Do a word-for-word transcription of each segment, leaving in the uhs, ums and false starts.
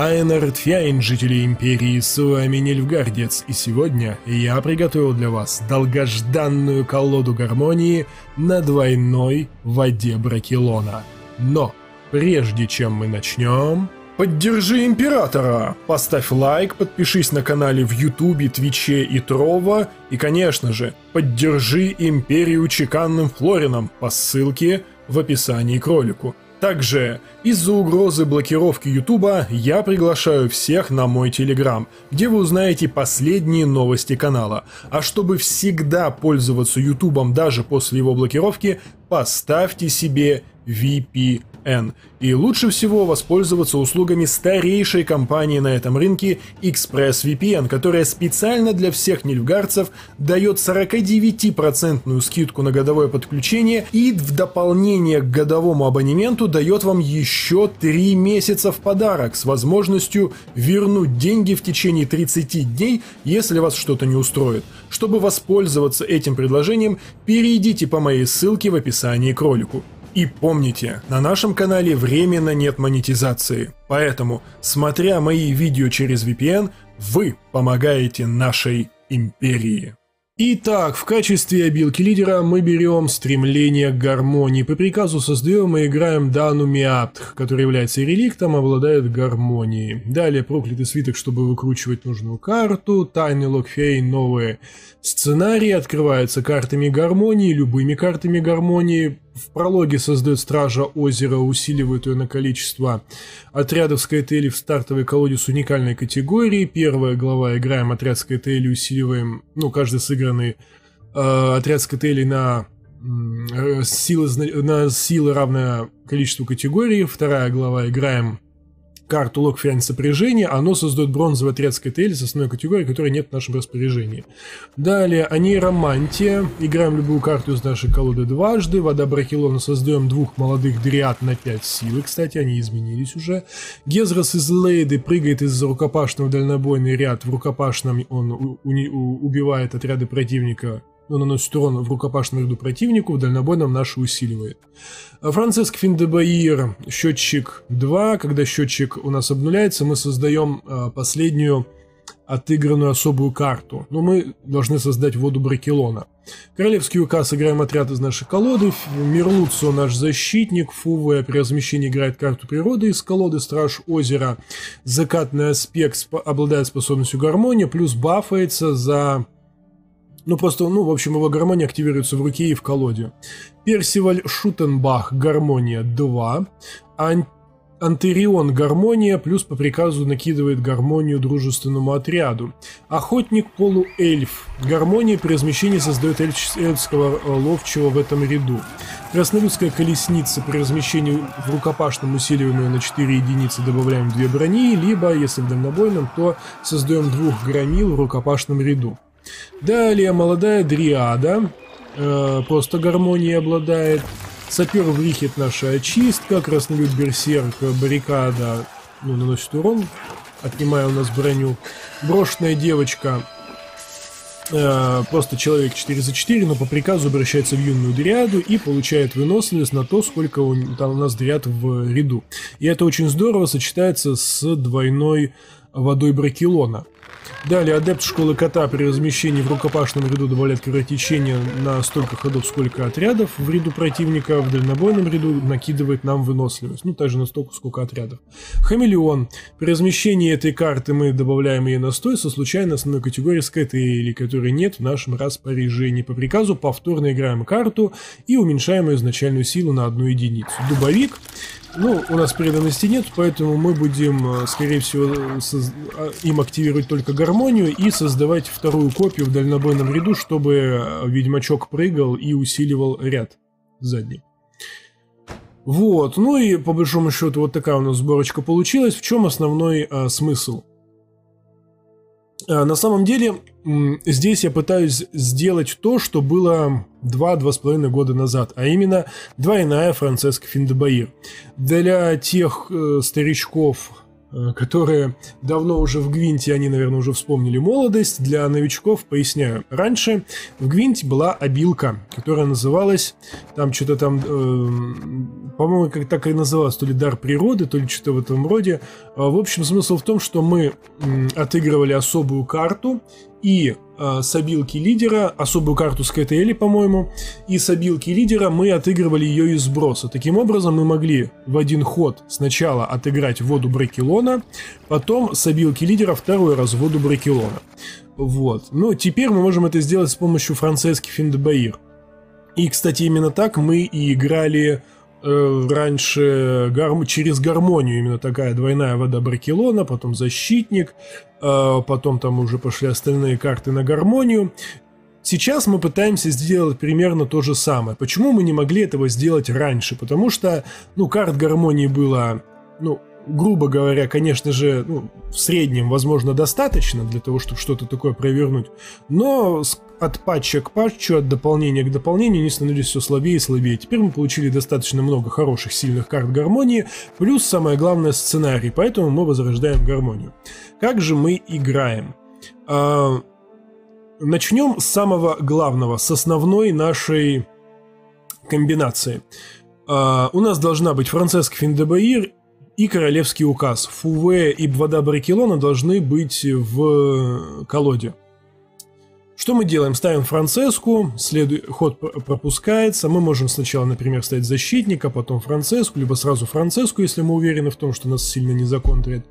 Айнард Фяйн, жители Империи, с вами Нильфгаардец, и сегодня я приготовил для вас долгожданную колоду гармонии на двойной воде Брокилона. Но прежде чем мы начнем... Поддержи Императора! Поставь лайк, подпишись на канале в Ютубе, Твиче и Трово, и, конечно же, поддержи Империю Чеканным Флорином по ссылке в описании к ролику. Также, из-за угрозы блокировки Ютуба, я приглашаю всех на мой Телеграм, где вы узнаете последние новости канала. А чтобы всегда пользоваться Ютубом даже после его блокировки, поставьте себе ви пи эн. И лучше всего воспользоваться услугами старейшей компании на этом рынке ExpressVPN, которая специально для всех нильфгаарцев дает сорок девять процентов скидку на годовое подключение и в дополнение к годовому абонементу дает вам еще три месяца в подарок с возможностью вернуть деньги в течение тридцати дней, если вас что-то не устроит. Чтобы воспользоваться этим предложением, перейдите по моей ссылке в описании к ролику. И помните, на нашем канале временно нет монетизации, поэтому, смотря мои видео через ви пи эн, вы помогаете нашей империи. Итак, в качестве обилки лидера мы берем стремление к гармонии. По приказу создаем и играем Дану Миатх, который является реликтом, обладает гармонией. Далее проклятый свиток, чтобы выкручивать нужную карту. Тайны Локфей, новые сценарии. Открываются картами гармонии, любыми картами гармонии. В прологе создает Стража Озера, усиливает ее на количество отрядов с КТЛ в стартовой колоде с уникальной категории. Первая глава, играем отряд с КТЛ, усиливаем, ну, каждый сыгранный э, отряд с КТЛ на, э, силы, на силы равное количеству категорий. Вторая глава, играем карту Лок Фиан сопряжение, оно создает бронзовый отряд с КТЛ с основной категории, которой нет в нашем распоряжении. Далее, о ней Романтия. Играем любую карту из нашей колоды дважды. Вода Брокилона, создаем двух молодых дриад на пять силы. Кстати, они изменились уже. Гезрас из Лейды прыгает из рукопашного в дальнобойный ряд. В рукопашном он у, у, у, убивает отряды противника. Он наносит урон в рукопашном ряду противнику, в дальнобойном наши усиливает. Францеска Финдабаир, счетчик два. Когда счетчик у нас обнуляется, мы создаем последнюю отыгранную особую карту. Но мы должны создать воду Брокилона. Королевский указ, играем отряд из нашей колоды. Мирлуцо, наш защитник. Фуве при размещении играет карту природы из колоды. Страж озера, закатный аспект, обладает способностью гармония, плюс бафается за... Ну, просто, ну, в общем, его гармония активируется в руке и в колоде. Персиваль Шутенбах, гармония два. Ан антерион, гармония, плюс по приказу накидывает гармонию дружественному отряду. Охотник полуэльф, гармония при размещении создает эльф, эльфского ловчего в этом ряду. Краснолюдская колесница, при размещении в рукопашном усиливаем ее на четыре единицы, добавляем две брони, либо, если в дальнобойном, то создаем двух громил в рукопашном ряду. Далее молодая дриада, э, просто гармонией обладает. Сапер в рихет, наша очистка. Краснолюд берсерк, баррикада, ну, наносит урон, отнимая у нас броню. Брошенная девочка, э, просто человек четыре за четыре, но по приказу обращается в юную дриаду и получает выносливость на то, сколько у, там у нас дриад в ряду. И это очень здорово сочетается с двойной водой Брокилона. Далее, адепт школы кота при размещении в рукопашном ряду добавляет кровотечение на столько ходов, сколько отрядов в ряду противника, в дальнобойном ряду накидывает нам выносливость, ну также на столько, сколько отрядов. Хамелеон. При размещении этой карты мы добавляем ее на сто со случайной основной категории с КТЛ, которой нет в нашем распоряжении. По приказу повторно играем карту и уменьшаем ее изначальную силу на одну единицу. Дубовик. Ну, у нас преданности нет, поэтому мы будем, скорее всего, им активировать только гармонию и создавать вторую копию в дальнобойном ряду, чтобы ведьмачок прыгал и усиливал ряд задний. Вот, ну и по большому счету вот такая у нас сборочка получилась. В чем основной а, смысл? А, на самом деле, здесь я пытаюсь сделать то, что было... два-два с половиной года назад, а именно двойная Францеска Финдабаир. Для тех э, старичков, э, которые давно уже в Гвинте, они, наверное, уже вспомнили молодость, для новичков поясняю. Раньше в Гвинте была обилка, которая называлась, там что-то там... Э, по-моему, как так и называлось, то ли дар природы, то ли что-то в этом роде. В общем, смысл в том, что мы отыгрывали особую карту, и э, с обилки лидера, особую карту с КТЛ, по-моему, и с обилки лидера мы отыгрывали ее из сброса. Таким образом, мы могли в один ход сначала отыграть воду Брокилона, потом с обилки лидера второй раз воду Брокилона. Вот. Но теперь мы можем это сделать с помощью Францески Финдабаир. И, кстати, именно так мы и играли э, раньше гарм... через гармонию. Именно такая двойная вода Брокилона, потом защитник, э, потом там уже пошли остальные карты на гармонию. Сейчас мы пытаемся сделать примерно то же самое. Почему мы не могли этого сделать раньше? Потому что, ну, карт гармонии было, ну, грубо говоря, конечно же, ну, в среднем, возможно, достаточно для того, чтобы что-то такое провернуть, но от патча к патчу, от дополнения к дополнению они становились все слабее и слабее. Теперь мы получили достаточно много хороших, сильных карт гармонии, плюс, самое главное, сценарий, поэтому мы возрождаем гармонию. Как же мы играем? Начнем с самого главного, с основной нашей комбинации. У нас должна быть Францеска Финдабаир и королевский указ. Фуве и вода Брокилона должны быть в колоде. Что мы делаем? Ставим Францеску, следу... ход пропускается. Мы можем сначала, например, ставить защитника, потом Францеску, либо сразу Францеску, если мы уверены в том, что нас сильно не законтрит.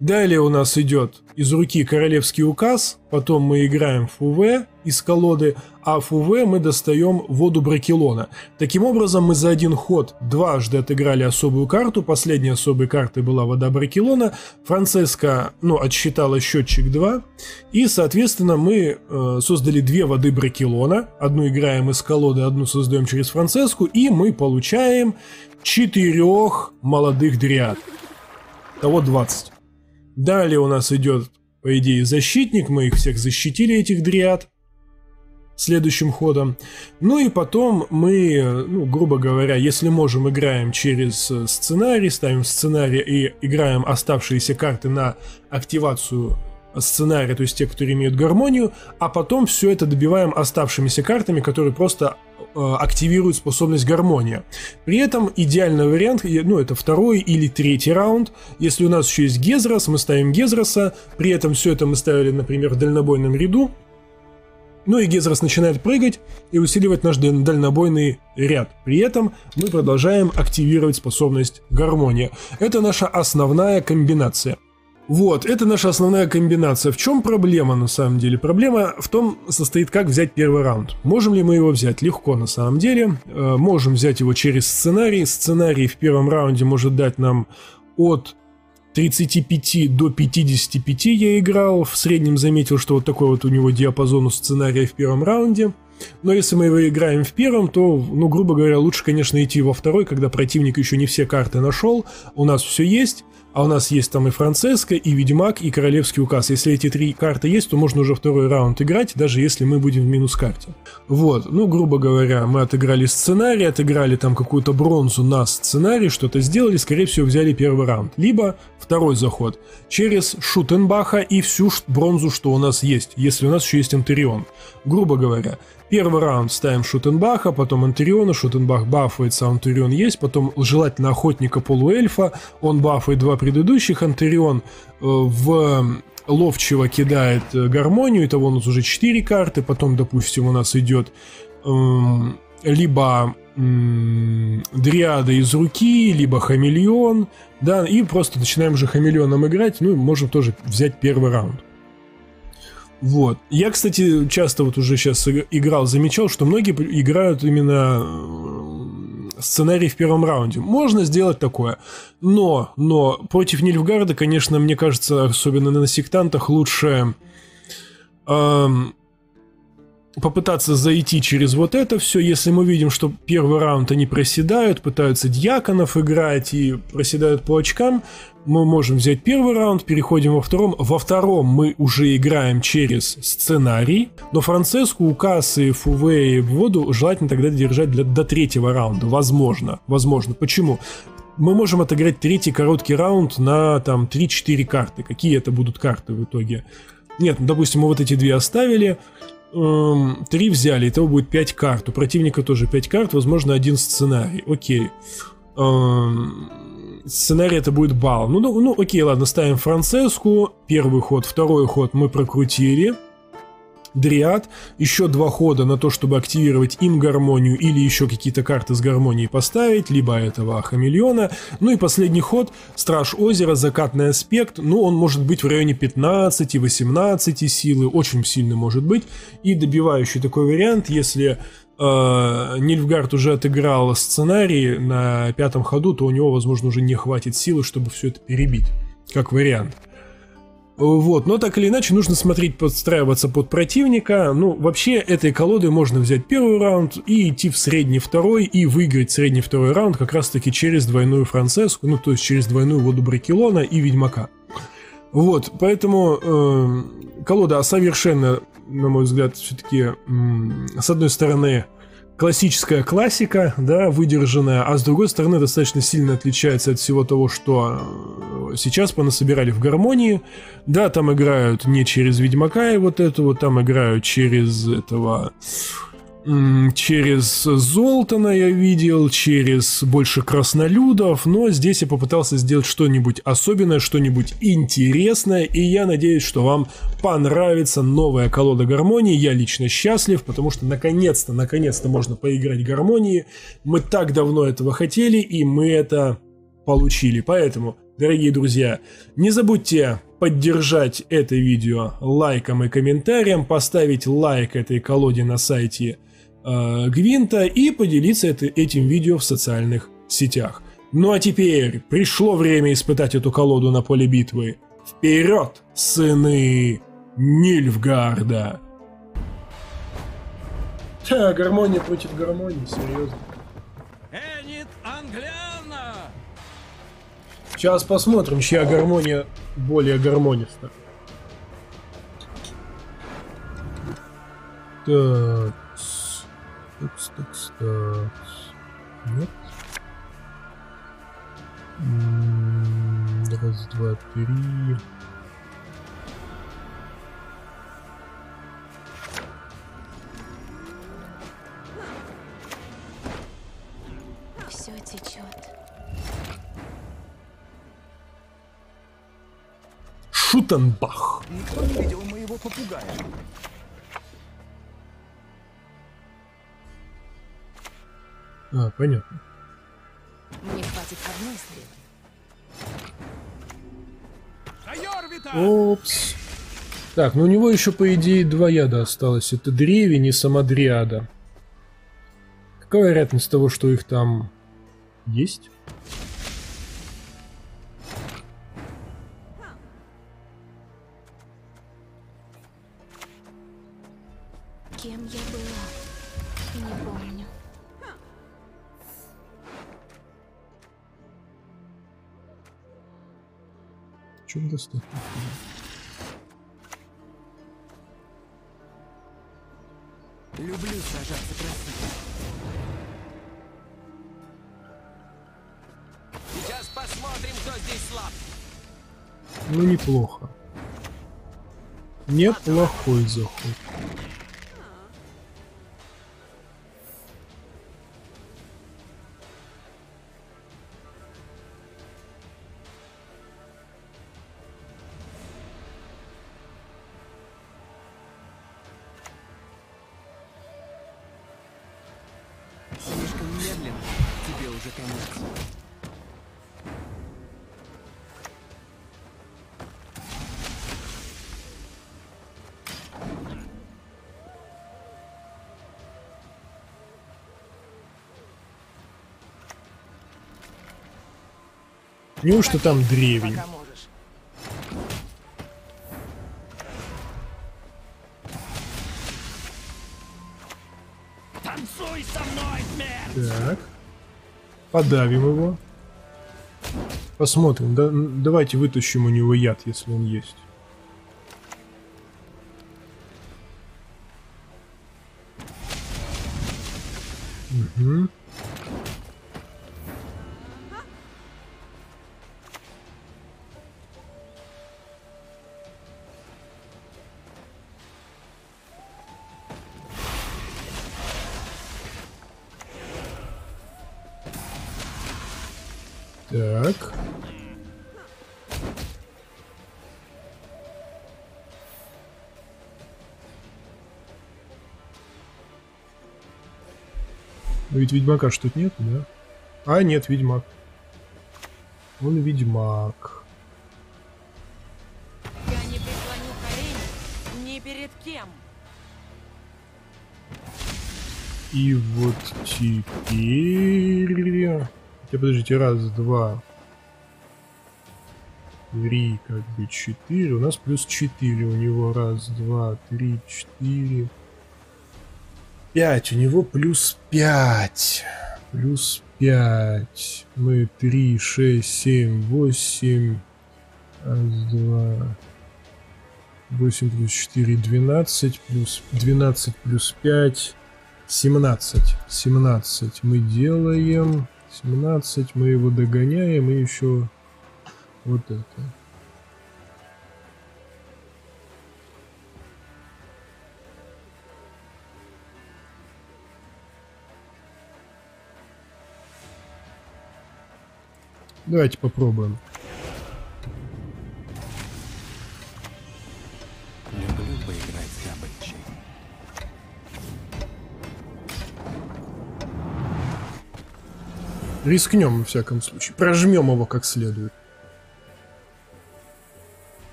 Далее у нас идет из руки королевский указ, потом мы играем Фуве из колоды, а Фуве мы достаем воду Брокилона. Таким образом, мы за один ход дважды отыграли особую карту, последней особой картой была вода Брокилона, Францеска, ну, отсчитала счетчик два, и, соответственно, мы э, создали две воды Брокилона, одну играем из колоды, одну создаем через Францеску, и мы получаем четырех молодых дриад, того двадцать. Далее у нас идет, по идее, защитник. Мы их всех защитили, этих дриад, следующим ходом. Ну и потом мы, ну, грубо говоря, если можем, играем через сценарий, ставим сценарий и играем оставшиеся карты на активацию сценария, то есть те, которые имеют гармонию, а потом все это добиваем оставшимися картами, которые просто активирует способность гармония. При этом идеальный вариант, ну, это второй или третий раунд. Если у нас еще есть Гезрас, мы ставим Гезраса. При этом все это мы ставили, например, в дальнобойном ряду. Ну и Гезрас начинает прыгать и усиливать наш дальнобойный ряд. При этом мы продолжаем активировать способность гармония. Это наша основная комбинация. Вот, это наша основная комбинация. В чем проблема, на самом деле? Проблема в том состоит, как взять первый раунд. Можем ли мы его взять? Легко, на самом деле. Э, можем взять его через сценарий. Сценарий в первом раунде может дать нам от тридцати пяти до пятидесяти пяти. Я играл, в среднем заметил, что вот такой вот у него диапазон у сценария в первом раунде. Но если мы его играем в первом, то, ну, грубо говоря, лучше, конечно, идти во второй, когда противник еще не все карты нашел. У нас все есть. А у нас есть там и Францеска, и Ведьмак, и королевский указ. Если эти три карты есть, то можно уже второй раунд играть, даже если мы будем в минус карте. Вот, ну, грубо говоря, мы отыграли сценарий, отыграли там какую-то бронзу на сценарий, что-то сделали, скорее всего, взяли первый раунд. Либо второй заход через Шутенбаха и всю бронзу, что у нас есть, если у нас еще есть Антерион. Грубо говоря, первый раунд ставим Шутенбаха, потом Антериона, Шутенбах бафается, Антерион есть, потом желательно охотника полуэльфа, он бафает два предыдущих, Антерион э, в ловчего кидает гармонию, итого у нас уже четыре карты, потом, допустим, у нас идет э, либо э, дриада из руки, либо хамелеон, да, и просто начинаем уже хамелеоном играть, ну и можем тоже взять первый раунд. Вот. Я, кстати, часто вот уже сейчас играл, замечал, что многие играют именно сценарий в первом раунде. Можно сделать такое, но, но против Нильфгаарда, конечно, мне кажется, особенно на сектантах, лучше эм, попытаться зайти через вот это все. Если мы видим, что первый раунд они проседают, пытаются дьяконов играть и проседают по очкам, мы можем взять первый раунд, переходим во втором. Во втором мы уже играем через сценарий, но Францеску, указ и Фуве и воду желательно тогда держать для, до третьего раунда. Возможно. Возможно. Почему? Мы можем отыграть третий короткий раунд на там три-четыре карты. Какие это будут карты в итоге? Нет, ну, допустим, мы вот эти две оставили, эм, три взяли, итого будет пять карт. У противника тоже пять карт, возможно, один сценарий. Окей. сценарий это будет бал. Ну, ну, ну окей, ладно, ставим Францеску. Первый ход, второй ход мы прокрутили. Дриад. Еще два хода на то, чтобы активировать им гармонию или еще какие-то карты с гармонией поставить, либо этого Хамелеона. Ну и последний ход. Страж озера, закатный аспект. Ну, он может быть в районе пятнадцати-восемнадцати силы. Очень сильно может быть. И добивающий такой вариант, если э, Нильфгаард уже отыграл сценарий на пятом ходу, то у него, возможно, уже не хватит силы, чтобы все это перебить. Как вариант. Вот, но так или иначе нужно смотреть, подстраиваться под противника. Ну, вообще, этой колодой можно взять первый раунд и идти в средний второй и выиграть средний второй раунд как раз-таки через двойную Францеску, ну, то есть через двойную воду Брокилона и Ведьмака. Вот, поэтому э, колода совершенно, на мой взгляд, все-таки, э, с одной стороны, классическая классика, да, выдержанная, а с другой стороны, достаточно сильно отличается от всего того, что сейчас понасобирали в гармонии. Да, там играют не через Ведьмака и вот этого, там играют через этого... через Золтана я видел, через больше краснолюдов, но здесь я попытался сделать что-нибудь особенное, что-нибудь интересное, и я надеюсь, что вам понравится новая колода гармонии. Я лично счастлив, потому что наконец-то, наконец-то можно поиграть гармонии. Мы так давно этого хотели, и мы это получили. Поэтому, дорогие друзья, не забудьте поддержать это видео лайком и комментарием, поставить лайк этой колоде на сайте Гвинта и поделиться это, этим видео в социальных сетях. Ну а теперь пришло время испытать эту колоду на поле битвы. Вперед, сыны Нильфгаарда! Да, гармония против гармонии, серьезно. Сейчас посмотрим, чья гармония более гармониста. Так. Такс, такс, такс. Нет. Раз, два, три. Все течет. Шутенбах. Никто не видел моего попугая. А, понятно. Мне хватит одной стрелы. Опс. Так, ну у него еще, по идее, два яда осталось. Это древень и сама дриада. Какая вероятность того, что их там есть? Кем я была? Не помню. Чем достаточно? Люблю сражаться красиво. Сейчас посмотрим, кто здесь слаб. Ну неплохо. Неплохой заход. Неужто там древень? Танцуй со мной, смерть! Так. Подавим его. Посмотрим. Да, давайте вытащим у него яд, если он есть. Угу. Так. Но ведь ведьмака ж тут нету, да? А, нет, ведьмак. Он ведьмак. Я не преклоню колени ни перед кем. И вот теперь... Хотя, подождите, раз, два, три, как бы, четыре. У нас плюс четыре у него. Раз, два, три, четыре. пять, у него плюс пять. Плюс пять. Мы три, шесть, семь, восемь. Раз, два. восемь плюс четыре, двенадцать. Плюс двенадцать плюс пять. семнадцать. семнадцать мы делаем. семнадцать мы его догоняем. И еще вот это. Давайте попробуем. Люблю поиграть с добычей. Рискнем, во всяком случае. Прожмем его как следует.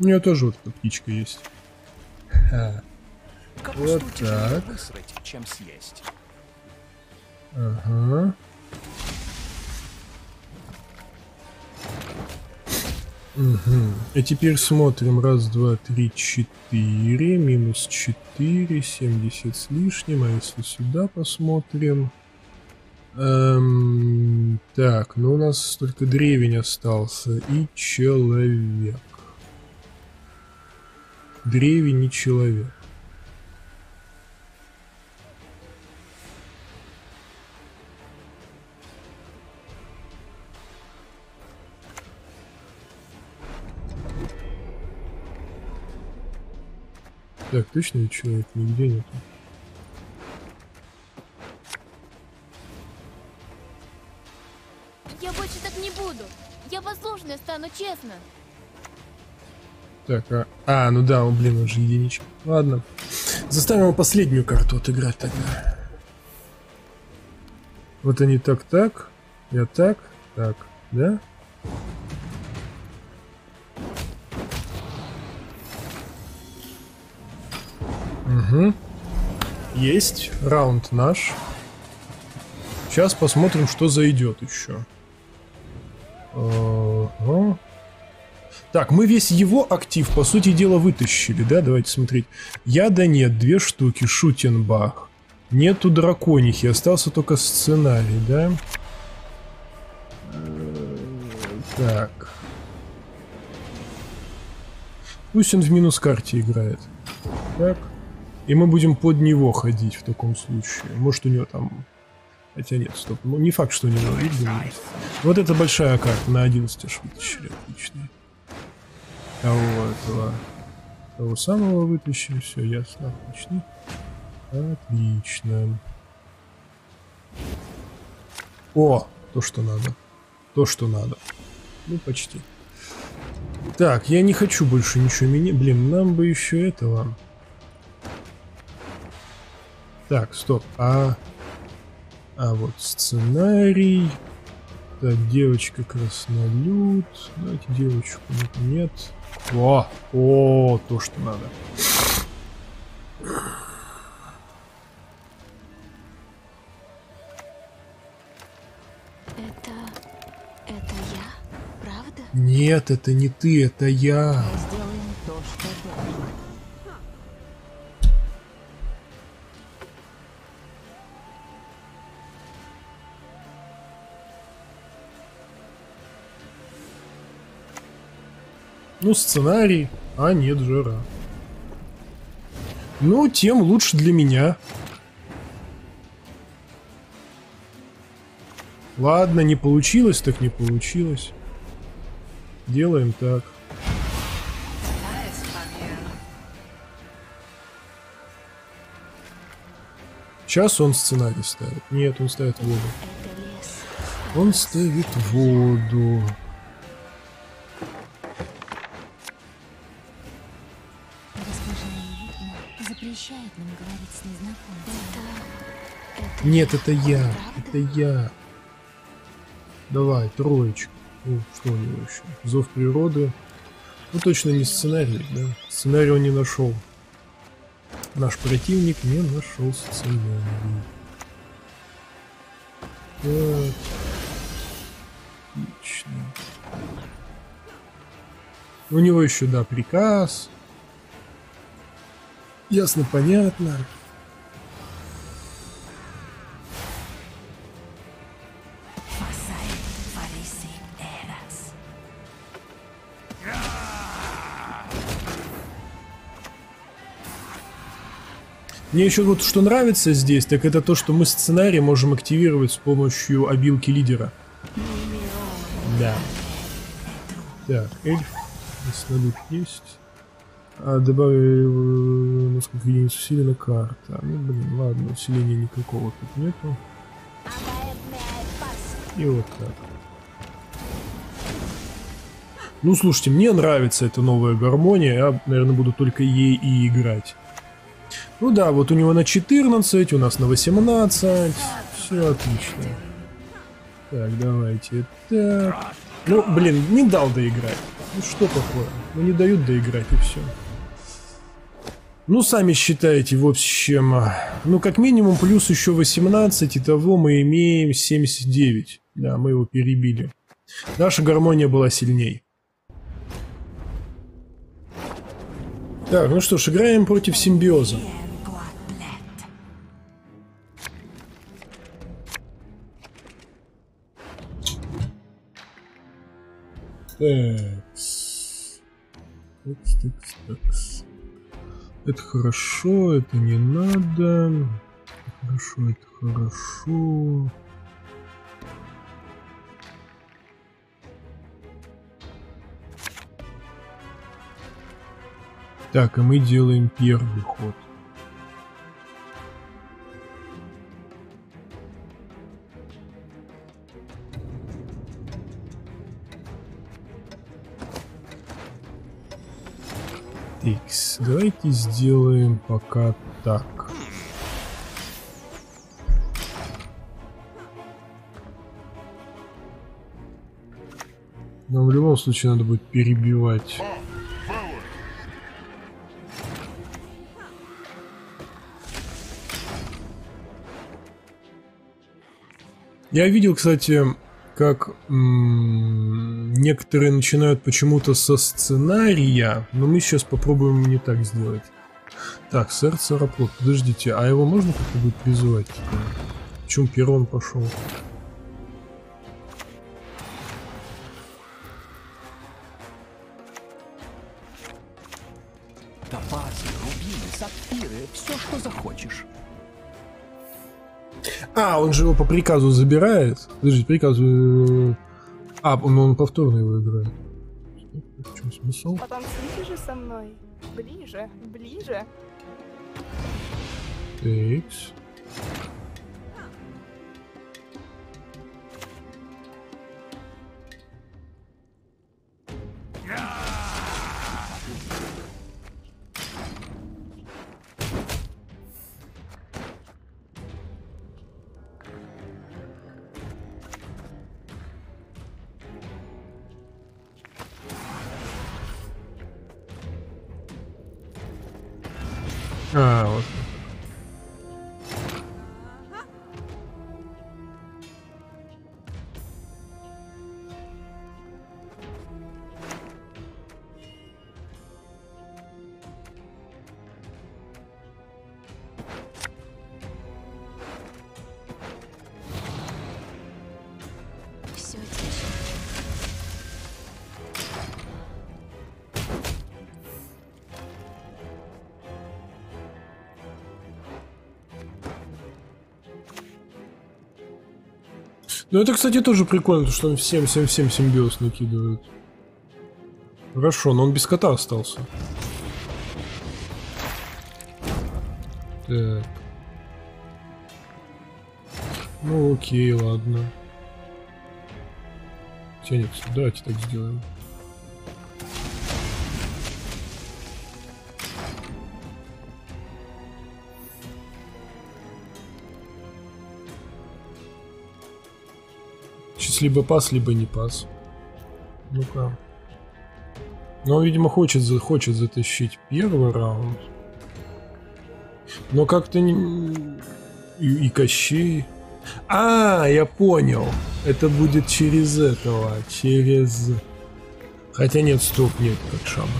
У меня тоже вот эта птичка есть. Ха. Вот так. Высрать, чем съесть. Ага. Угу. А теперь смотрим. Раз, два, три, четыре. Минус четыре. семьдесят с лишним. А если сюда посмотрим. Эм, так, ну у нас только древень остался. И человек. Древень и человек. Так, точно ведь человек нигде нету. Я больше так не буду. Я послушная стану, честно. Так, а... А, ну да, он, блин, он же единичка. Ладно. Заставим его последнюю карту отыграть тогда. Вот они так-так. Я так. Так, да? Угу. Есть. Раунд наш. Сейчас посмотрим, что зайдет еще. Ага. Так, мы весь его актив, по сути дела, вытащили, да? Давайте смотреть. Я да нет, две штуки. Шутенбах. Нету драконихи. Остался только сценарий, да? Так. Пусть он в минус карте играет. Так. И мы будем под него ходить в таком случае. Может, у него там... Хотя нет, стоп. Ну, не факт, что у него... Вот это большая карта. На одиннадцать аж вытащили. Отлично. Того этого... Того самого вытащили. Все, ясно. Отлично. Отлично. О! То, что надо. То, что надо. Ну, почти. Так, я не хочу больше ничего менять. Блин, нам бы еще этого... Так, стоп, а... А вот сценарий. Так, девочка краснолюд. Давайте девочку, нет. О, о, то, что надо. Это... это я, правда? Нет, это не ты, это я. Ну, сценарий, а нет, жара. Ну, тем лучше для меня. Ладно, не получилось, так не получилось. Делаем так. Сейчас он сценарий ставит. Нет, он ставит воду. Он ставит воду. Нет, это я. Это я. Давай, троечку. Ну, что у него еще? Зов природы. Ну, точно не сценарий, да? Сценарий он не нашел. Наш противник не нашел сценарий. Так. Отлично. У него еще, да, приказ. Ясно, понятно. Мне еще вот что нравится здесь, так это то, что мы сценарий можем активировать с помощью обилки лидера. Да. Так, эльф. Краснолюд есть. А, добавил несколько единиц усилена карта. Ну, блин, ладно, усиления никакого тут нету. И вот так. Ну, слушайте, мне нравится эта новая гармония. Я, наверное, буду только ей и играть. Ну да, вот у него на четырнадцать, у нас на восемнадцать. Все отлично. Так, давайте так. Ну, блин, не дал доиграть. Ну что такое? Ну не дают доиграть и все. Ну, сами считайте, в общем. Ну, как минимум, плюс еще восемнадцать. Итого мы имеем семьдесят девять. Да, мы его перебили. Наша гармония была сильней. Так, ну что ж, играем против симбиоза. Такс. Такс, такс, такс. Это хорошо, это не надо. Хорошо, это хорошо. Так, и мы делаем первый ход. Икс. Давайте сделаем пока так. Но в любом случае надо будет перебивать. Я видел, кстати, как некоторые начинают почему-то со сценария, но мы сейчас попробуем не так сделать. Так, сэр Сараплот, подождите, а его можно как-то будет призывать? Почему перрон пошел? Топазы, рубины, сапфиры, все, что захочешь. А, он же его по приказу забирает. Подожди, приказ... А, он, он повторно его играет. В чем смысл? Потанцуйте же со мной. Ближе, ближе. Текс. А, вот. Все тише. Ну это, кстати, тоже прикольно, что он всем всем всем симбиоз накидывает. Хорошо, но он без кота остался. Так. Ну окей, ладно. Тянется. Давайте так сделаем. Сейчас либо пас, либо не пас. Ну-ка. Но, видимо, хочет, хочет затащить первый раунд. Но как-то не... И, и Кощей... А, я понял. Это будет через этого. Через... Хотя нет, стоп, нет, как шабаш.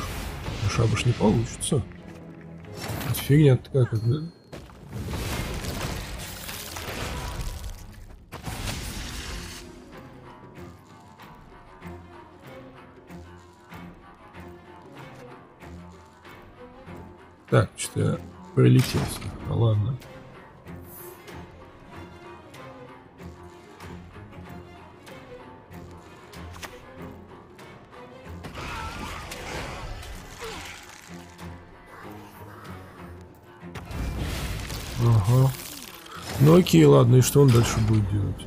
Шабаш не получится. Фигня такая, как... Так, что-то я пролетелся. Ну, ладно. Ага. Ну окей, ладно, и что он дальше будет делать?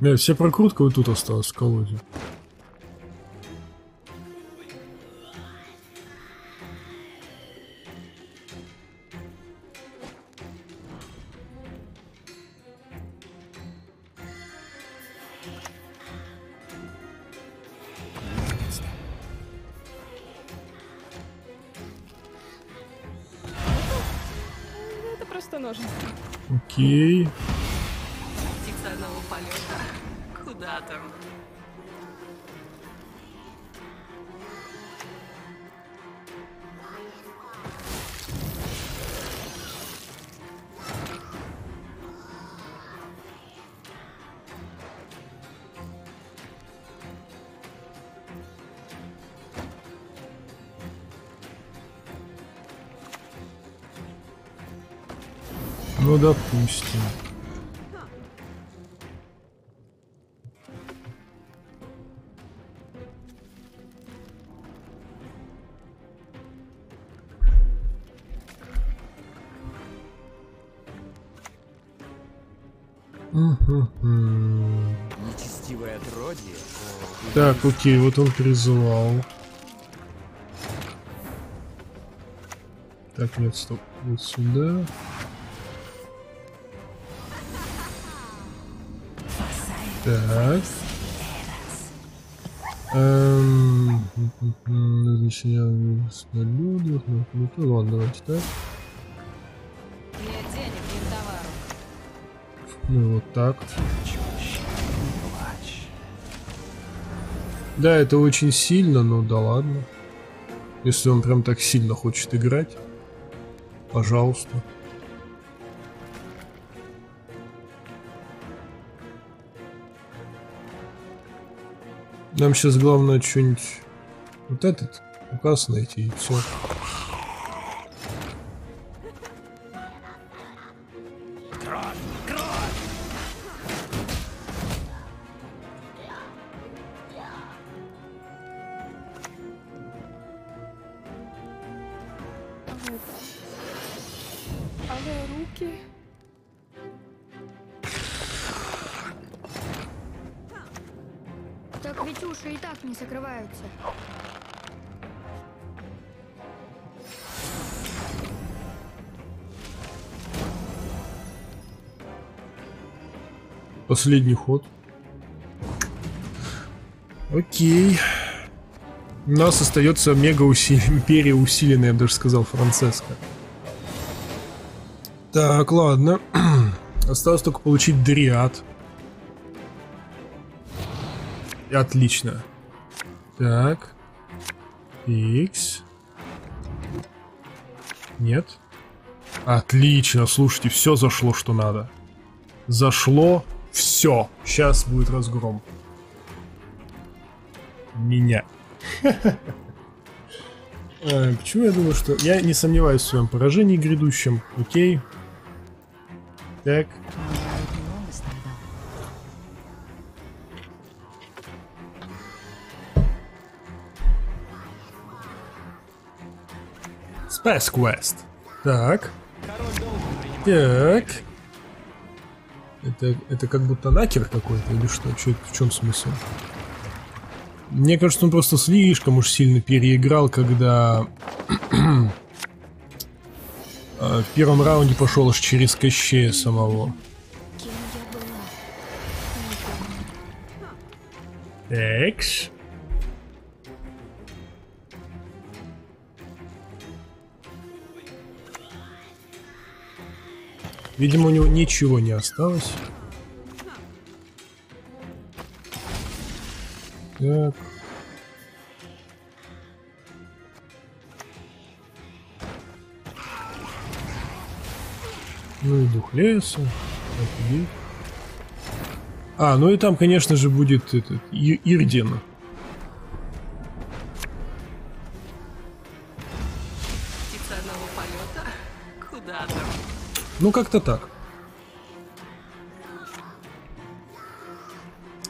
Бля, вся прокрутка вот тут осталась в колоде. Это просто ножницы. Окей. Ну, допустим. Нечестивое отродье. Так, окей, вот он призвал. Так, нет, стоп. Вот сюда. Так. Эм... Размещение краснолюдов. Ну, ладно, давайте так. Ну, вот так. Да, это очень сильно, но да ладно. Если он прям так сильно хочет играть, пожалуйста. Нам сейчас главное что-нибудь... Вот этот указ найти, яйцо. Последний ход. Окей. У нас остается мега усиленная империя, усиленная, я бы даже сказал, Францеска. Так, ладно. Осталось только получить дриад. Отлично. Так. Икс. Нет. Отлично, слушайте, все зашло, что надо. Зашло все. Сейчас будет разгром. Меня. Почему я думаю, что... Я не сомневаюсь в своем поражении грядущем. Окей. Так. Space Quest. Так. Так. Это, это как будто накер какой-то или что? Че, в чем смысл? Мне кажется, он просто слишком уж сильно переиграл, когда в первом раунде пошел аж через Кащея самого. Экс. Видимо, у него ничего не осталось. Так. Ну и дух леса. Офигеть. А, ну и там, конечно же, будет этот Ирден. Птица одного полета? Куда там? Ну как-то так.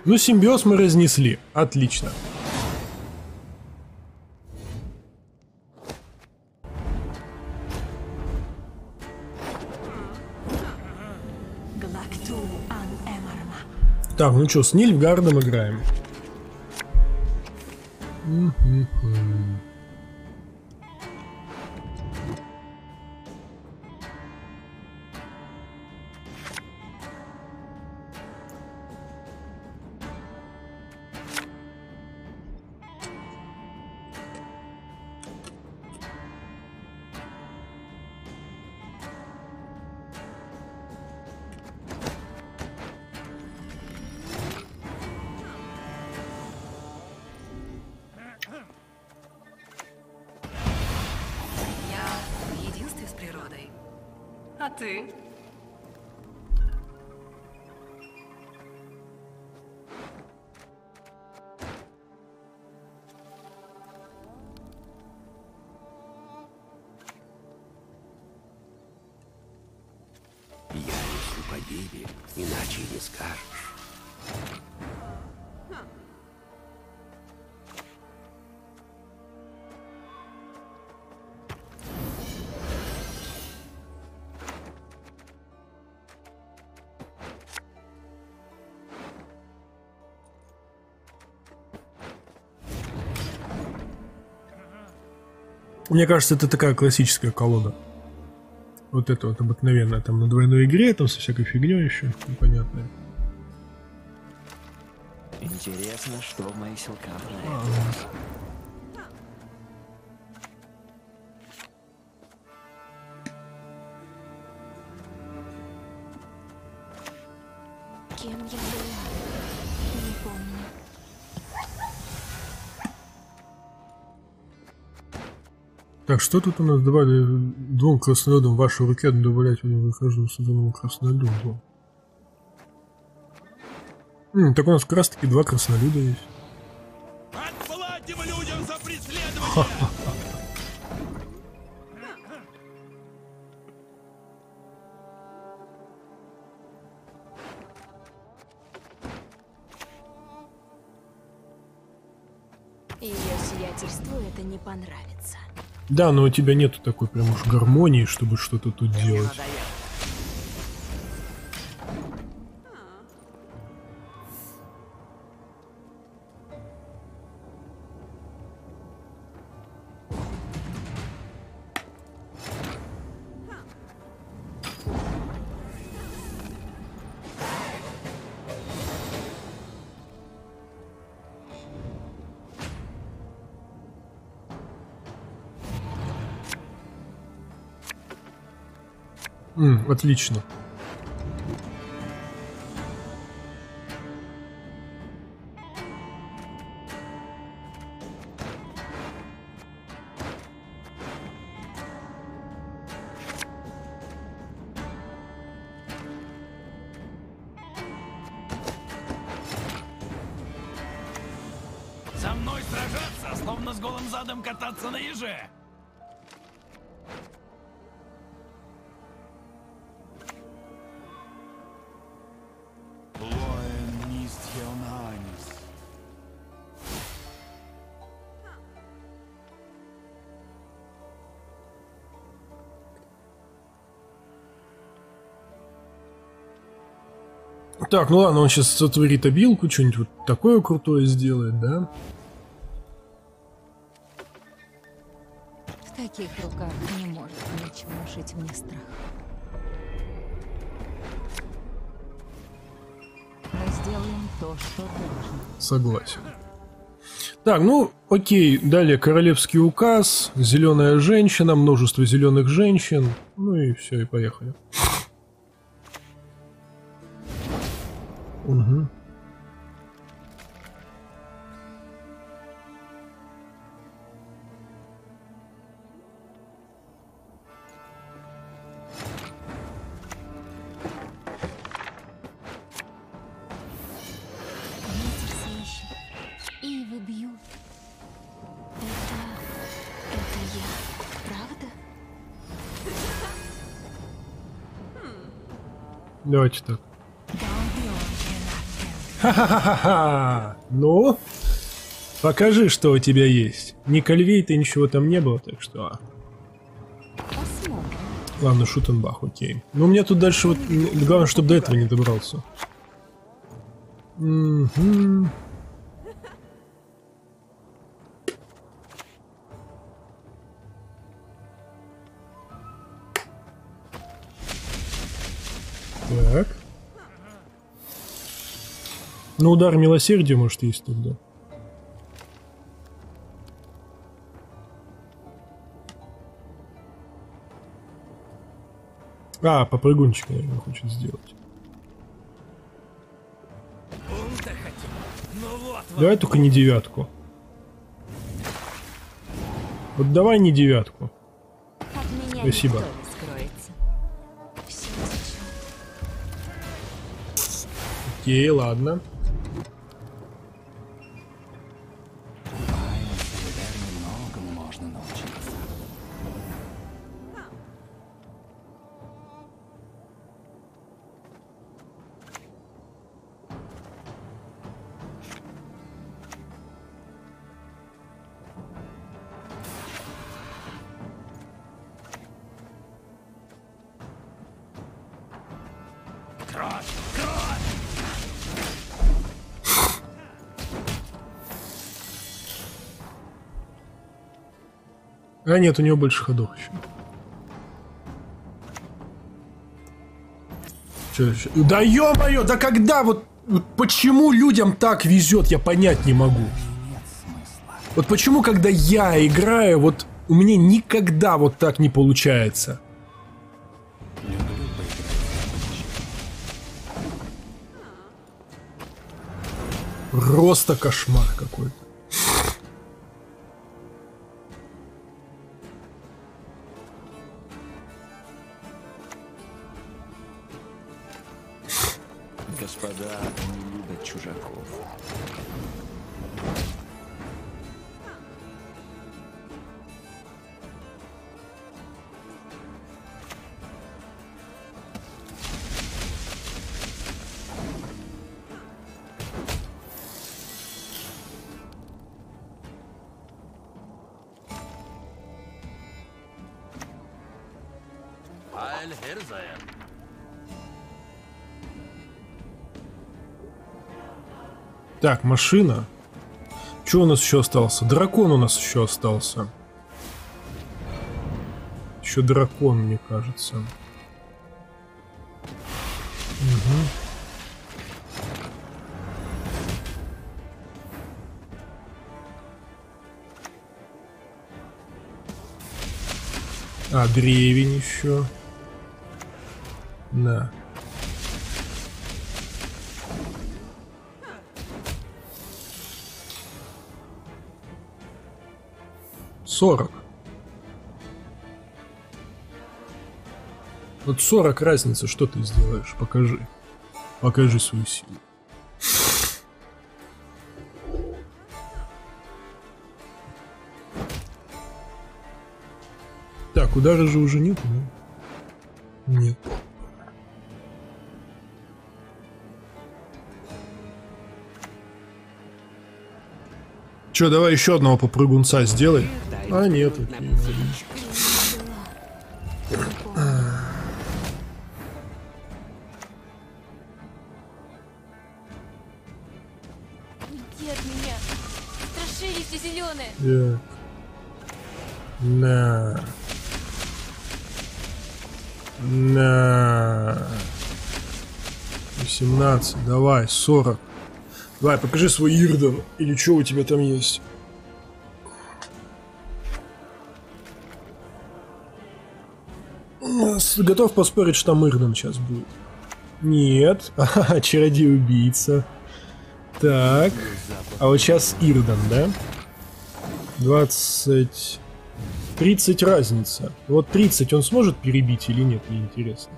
Ну, симбиоз мы разнесли. Отлично. Так, ну что, с Нильфгаардом играем. Иначе не скажешь. Мне кажется, это такая классическая колода. Вот это вот обыкновенное, там на двойной игре, там со всякой фигней еще, непонятное. Интересно, что в моих силках. Кем я была? Не помню. Так, что тут у нас добавили? Двум краснолюдам в вашей руке добавлять выхожу с одного краснолюда. М, так у нас как раз таки два краснолюда есть. Отплатим людям за преследование! Ее сиятельству это не понравится. Да, но у тебя нету такой прям уж гармонии, чтобы что-то тут делать. Отлично. гадом кататься на еже. Так, ну ладно, он сейчас сотворит обилку, что-нибудь вот такое крутое сделает, да? В таких руках не может ничего шить мне страх. Мы сделаем то, что должно. Согласен. Так, ну, окей, далее королевский указ, зеленая женщина, множество зеленых женщин, ну и все, и поехали. Угу. Давайте так. Ха-ха-ха-ха! Ну, покажи, что у тебя есть. Ни кольвей-то ничего там не было, так что... Ладно, Шутенбах, окей. Но у меня тут дальше вот... Главное, чтобы до этого не добрался. Угу. Так... Ну, удар милосердия, может, есть тогда. А, попрыгунчик, наверное, хочет сделать. Давай только не девятку. Вот давай не девятку. Спасибо. Окей, ладно. А нет, у него больше ходов еще. Че еще? Да ё-моё, да когда вот, вот... Почему людям так везет, я понять не могу. Вот почему, когда я играю, вот у меня никогда вот так не получается. Просто кошмар какой-то. Господа, не любят чужаков. Так, машина. Что у нас еще остался? Дракон у нас еще остался. Еще дракон, мне кажется. Угу. А, древень еще. Да. сорок. Вот сорок разница, что ты сделаешь? Покажи. Покажи свою силу. Так, удара же уже нет, да? Нет. Че, давай еще одного попрыгунца сделай. А, нет. Yeah. На. На. восемнадцать, давай, сорок. Давай, покажи свой Ирдан, или что у тебя там есть. Готов поспорить, что там Ирдан сейчас будет. Нет. А, чародей-убийца. Так. А вот сейчас Ирдан, да? двадцать... тридцать разница. Вот тридцать он сможет перебить или нет, мне интересно.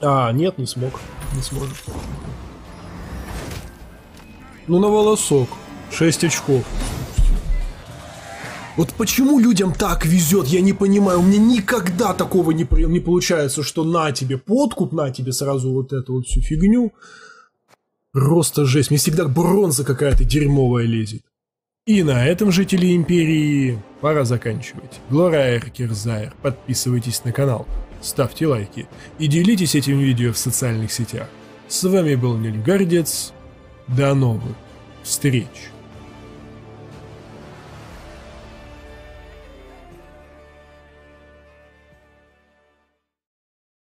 А, нет, не смог. Не сможет. Ну, на волосок. шесть очков. Вот почему людям так везет, я не понимаю. У меня никогда такого не, не получается, что на тебе подкуп, на тебе сразу вот эту вот всю фигню. Просто жесть. Мне всегда бронза какая-то дерьмовая лезет. И на этом, жители Империи, пора заканчивать. Глорайер Кирзайер, подписывайтесь на канал, ставьте лайки и делитесь этим видео в социальных сетях. С вами был Нильфгаардец. До новых встреч!